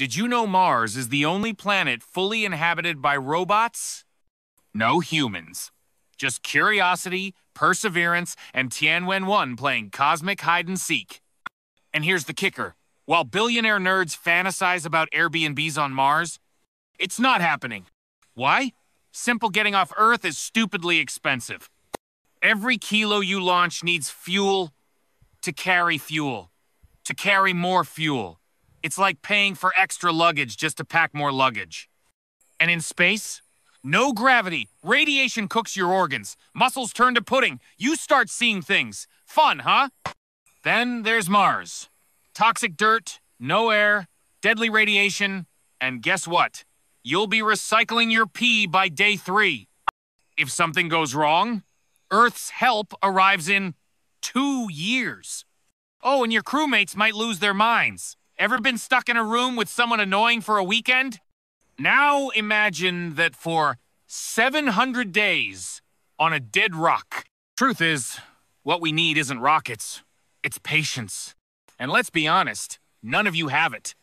Did you know Mars is the only planet fully inhabited by robots? No humans. Just Curiosity, Perseverance, and Tianwen-1 playing cosmic hide-and-seek. And here's the kicker. While billionaire nerds fantasize about Airbnbs on Mars, it's not happening. Why? Simple getting off Earth is stupidly expensive. Every kilo you launch needs fuel to carry more fuel. It's like paying for extra luggage just to pack more luggage. And in space, no gravity. Radiation cooks your organs. Muscles turn to pudding. You start seeing things. Fun, huh? Then there's Mars. Toxic dirt, no air, deadly radiation, and guess what? You'll be recycling your pee by day 3. If something goes wrong, Earth's help arrives in 2 years. Oh, and your crewmates might lose their minds. Ever been stuck in a room with someone annoying for a weekend? Now imagine that for 700 days on a dead rock. Truth is, what we need isn't rockets, it's patience. And let's be honest, none of you have it.